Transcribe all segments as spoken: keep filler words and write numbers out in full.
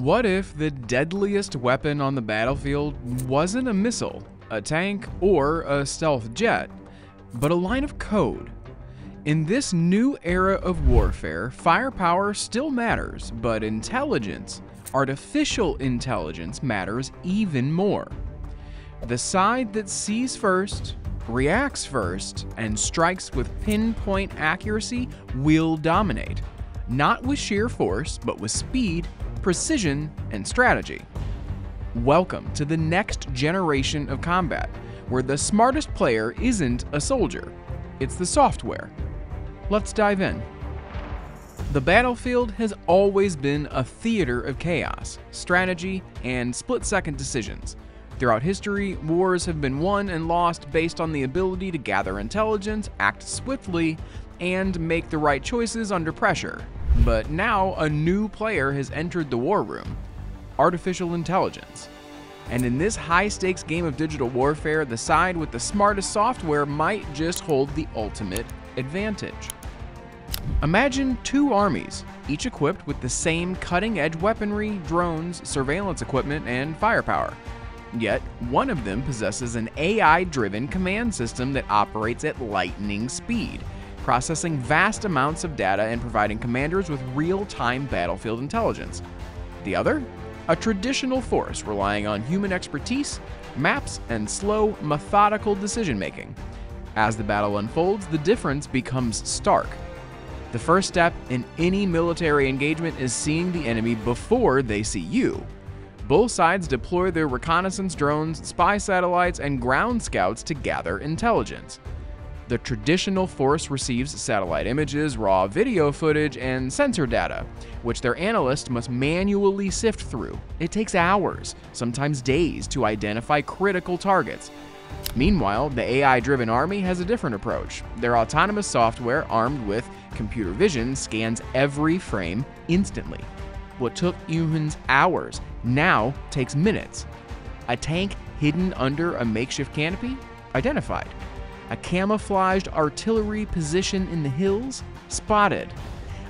What if the deadliest weapon on the battlefield wasn't a missile, a tank, or a stealth jet, but a line of code? In this new era of warfare, firepower still matters, but intelligence, artificial intelligence, matters even more. The side that sees first, reacts first, and strikes with pinpoint accuracy will dominate, not with sheer force, but with speed, precision, and strategy. Welcome to the next generation of combat, where the smartest player isn't a soldier, it's the software. Let's dive in. The battlefield has always been a theater of chaos, strategy, and split-second decisions. Throughout history, wars have been won and lost based on the ability to gather intelligence, act swiftly, and make the right choices under pressure. But now, a new player has entered the war room: artificial intelligence. And in this high-stakes game of digital warfare, the side with the smartest software might just hold the ultimate advantage. Imagine two armies, each equipped with the same cutting-edge weaponry, drones, surveillance equipment, and firepower. Yet, one of them possesses an A I-driven command system that operates at lightning speed, processing vast amounts of data and providing commanders with real-time battlefield intelligence. The other? A traditional force relying on human expertise, maps, and slow, methodical decision-making. As the battle unfolds, the difference becomes stark. The first step in any military engagement is seeing the enemy before they see you. Both sides deploy their reconnaissance drones, spy satellites, and ground scouts to gather intelligence. The traditional force receives satellite images, raw video footage, and sensor data, which their analysts must manually sift through. It takes hours, sometimes days, to identify critical targets. Meanwhile, the A I-driven army has a different approach. Their autonomous software, armed with computer vision, scans every frame instantly. What took humans hours now takes minutes. A tank hidden under a makeshift canopy? Identified. A camouflaged artillery position in the hills? Spotted.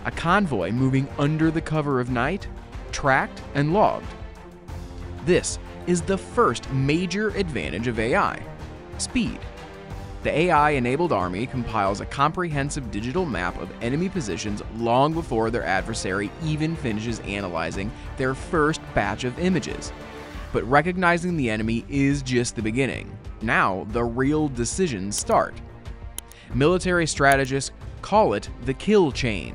A convoy moving under the cover of night? Tracked and logged. This is the first major advantage of A I. Speed. The A I-enabled army compiles a comprehensive digital map of enemy positions long before their adversary even finishes analyzing their first batch of images. But recognizing the enemy is just the beginning. Now, the real decisions start. Military strategists call it the kill chain.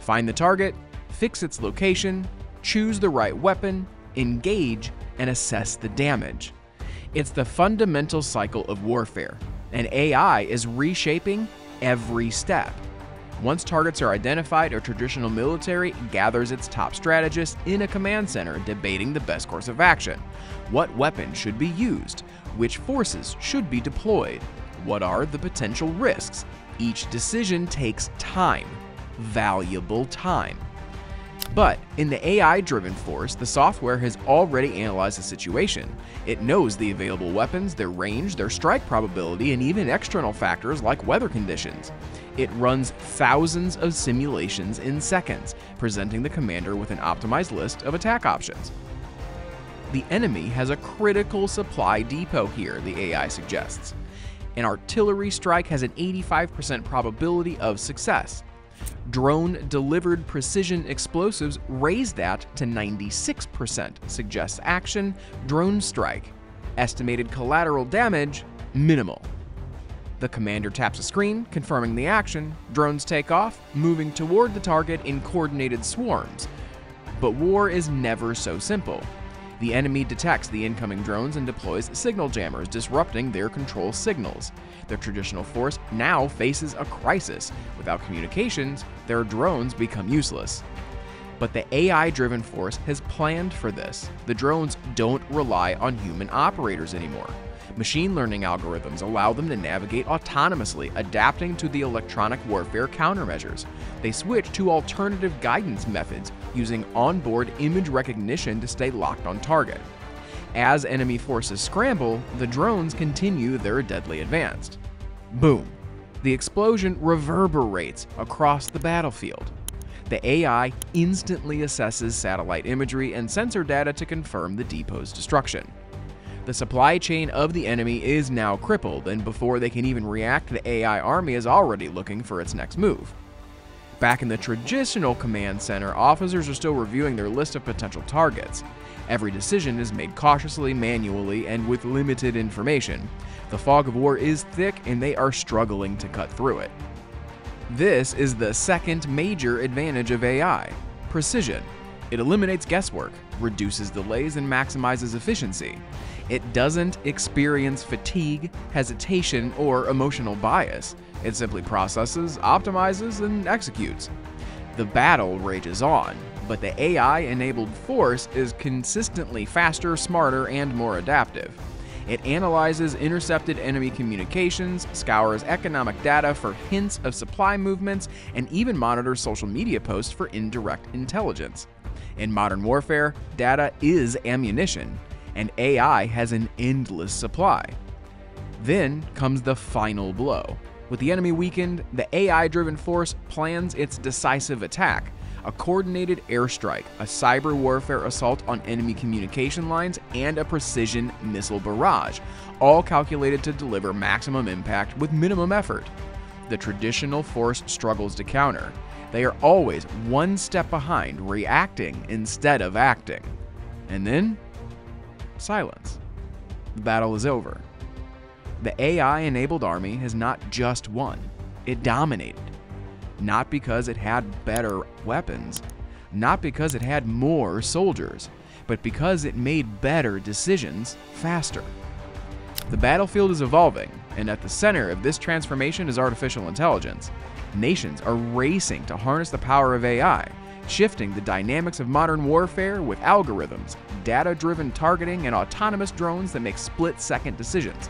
Find the target, fix its location, choose the right weapon, engage, and assess the damage. It's the fundamental cycle of warfare, and A I is reshaping every step. Once targets are identified, a traditional military gathers its top strategists in a command center debating the best course of action. What weapon should be used? Which forces should be deployed? What are the potential risks? Each decision takes time, valuable time. But in the A I-driven force, the software has already analyzed the situation. It knows the available weapons, their range, their strike probability, and even external factors like weather conditions. It runs thousands of simulations in seconds, presenting the commander with an optimized list of attack options. The enemy has a critical supply depot here, the A I suggests. An artillery strike has an eighty-five percent probability of success. Drone-delivered precision explosives raise that to ninety-six percent, suggests action, drone strike. Estimated collateral damage, minimal. The commander taps a screen, confirming the action. Drones take off, moving toward the target in coordinated swarms. But war is never so simple. The enemy detects the incoming drones and deploys signal jammers, disrupting their control signals. The traditional force now faces a crisis. Without communications, their drones become useless. But the A I-driven force has planned for this. The drones don't rely on human operators anymore. Machine learning algorithms allow them to navigate autonomously, adapting to the electronic warfare countermeasures. They switch to alternative guidance methods, using onboard image recognition to stay locked on target. As enemy forces scramble, the drones continue their deadly advance. Boom! The explosion reverberates across the battlefield. The A I instantly assesses satellite imagery and sensor data to confirm the depot's destruction. The supply chain of the enemy is now crippled, and before they can even react, the A I army is already looking for its next move. Back in the traditional command center, officers are still reviewing their list of potential targets. Every decision is made cautiously, manually, and with limited information. The fog of war is thick, and they are struggling to cut through it. This is the second major advantage of A I: precision. It eliminates guesswork, reduces delays, and maximizes efficiency. It doesn't experience fatigue, hesitation, or emotional bias. It simply processes, optimizes, and executes. The battle rages on, but the A I-enabled force is consistently faster, smarter, and more adaptive. It analyzes intercepted enemy communications, scours economic data for hints of supply movements, and even monitors social media posts for indirect intelligence. In modern warfare, data is ammunition, and A I has an endless supply. Then comes the final blow. With the enemy weakened, the A I-driven force plans its decisive attack: a coordinated airstrike, a cyber warfare assault on enemy communication lines, and a precision missile barrage, all calculated to deliver maximum impact with minimum effort. The traditional force struggles to counter. They are always one step behind, reacting instead of acting. And then, silence. The battle is over. The A I-enabled army has not just won, it dominated. Not because it had better weapons, not because it had more soldiers, but because it made better decisions faster. The battlefield is evolving, and at the center of this transformation is artificial intelligence. Nations are racing to harness the power of A I, shifting the dynamics of modern warfare with algorithms, data-driven targeting, and autonomous drones that make split-second decisions.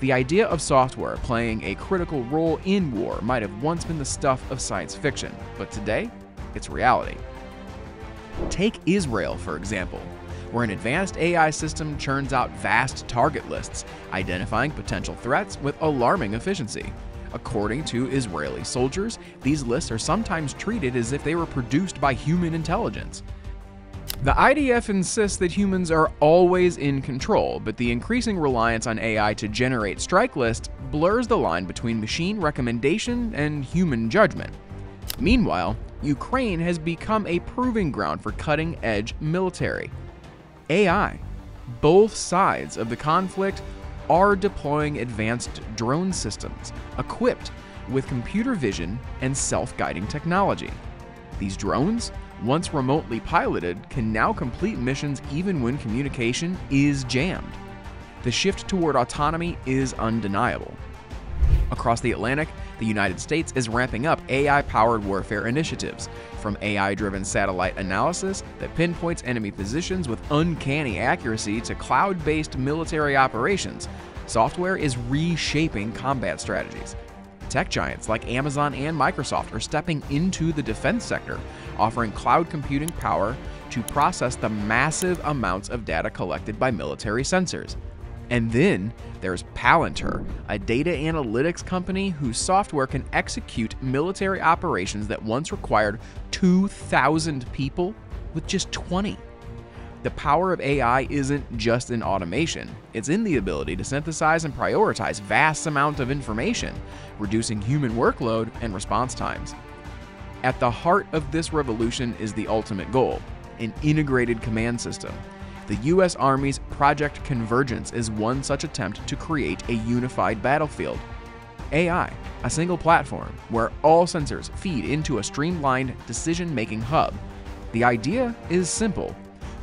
The idea of software playing a critical role in war might have once been the stuff of science fiction, but today, it's reality. Take Israel, for example, where an advanced A I system churns out vast target lists, identifying potential threats with alarming efficiency. According to Israeli soldiers, these lists are sometimes treated as if they were produced by human intelligence. The I D F insists that humans are always in control, but the increasing reliance on A I to generate strike lists blurs the line between machine recommendation and human judgment. Meanwhile, Ukraine has become a proving ground for cutting-edge military. A I. Both sides of the conflict are deploying advanced drone systems equipped with computer vision and self-guiding technology. These drones, once remotely piloted, can now complete missions even when communication is jammed. The shift toward autonomy is undeniable. Across the Atlantic, the United States is ramping up A I-powered warfare initiatives, from A I-driven satellite analysis that pinpoints enemy positions with uncanny accuracy to cloud-based military operations. Software is reshaping combat strategies. Tech giants like Amazon and Microsoft are stepping into the defense sector, offering cloud computing power to process the massive amounts of data collected by military sensors. And then there's Palantir, a data analytics company whose software can execute military operations that once required two thousand people with just twenty. The power of A I isn't just in automation, it's in the ability to synthesize and prioritize vast amounts of information, reducing human workload and response times. At the heart of this revolution is the ultimate goal: an integrated command system. The U S Army's Project Convergence is one such attempt to create a unified battlefield. A I, a single platform where all sensors feed into a streamlined decision-making hub. The idea is simple: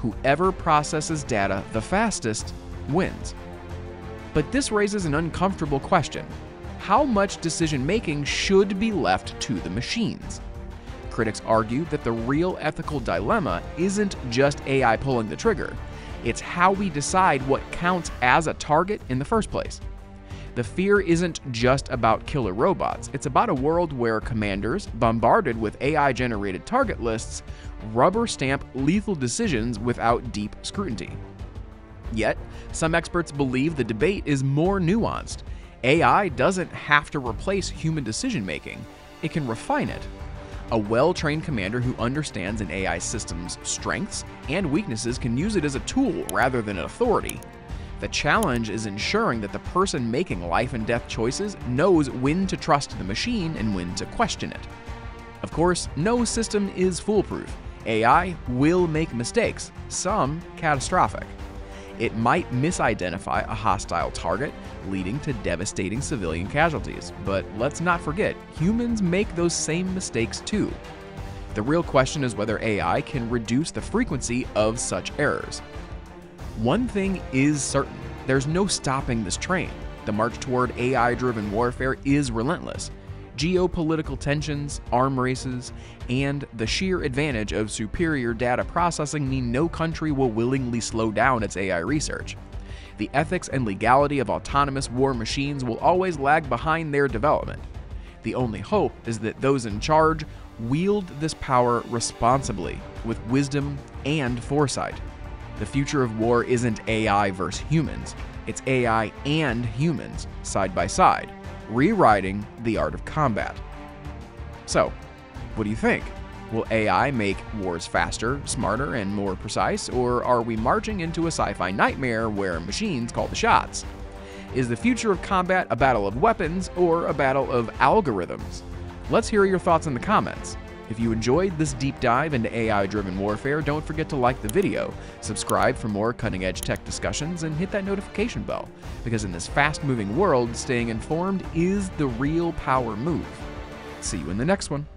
whoever processes data the fastest wins. But this raises an uncomfortable question: how much decision-making should be left to the machines? Critics argue that the real ethical dilemma isn't just A I pulling the trigger, it's how we decide what counts as a target in the first place. The fear isn't just about killer robots, it's about a world where commanders, bombarded with A I-generated target lists, rubber stamp lethal decisions without deep scrutiny. Yet, some experts believe the debate is more nuanced. A I doesn't have to replace human decision-making, it can refine it. A well-trained commander who understands an A I system's strengths and weaknesses can use it as a tool rather than an authority. The challenge is ensuring that the person making life and death choices knows when to trust the machine and when to question it. Of course, no system is foolproof. A I will make mistakes, some catastrophic. It might misidentify a hostile target, leading to devastating civilian casualties. But let's not forget, humans make those same mistakes too. The real question is whether A I can reduce the frequency of such errors. One thing is certain, there's no stopping this train. The march toward A I-driven warfare is relentless. Geopolitical tensions, arm races, and the sheer advantage of superior data processing mean no country will willingly slow down its A I research. The ethics and legality of autonomous war machines will always lag behind their development. The only hope is that those in charge wield this power responsibly, with wisdom and foresight. The future of war isn't A I versus humans, it's A I and humans, side by side, rewriting the art of combat. So, what do you think? Will A I make wars faster, smarter, and more precise, or are we marching into a sci-fi nightmare where machines call the shots? Is the future of combat a battle of weapons or a battle of algorithms? Let's hear your thoughts in the comments. If you enjoyed this deep dive into A I-driven warfare, don't forget to like the video, subscribe for more cutting-edge tech discussions, and hit that notification bell, because in this fast-moving world, staying informed is the real power move. See you in the next one.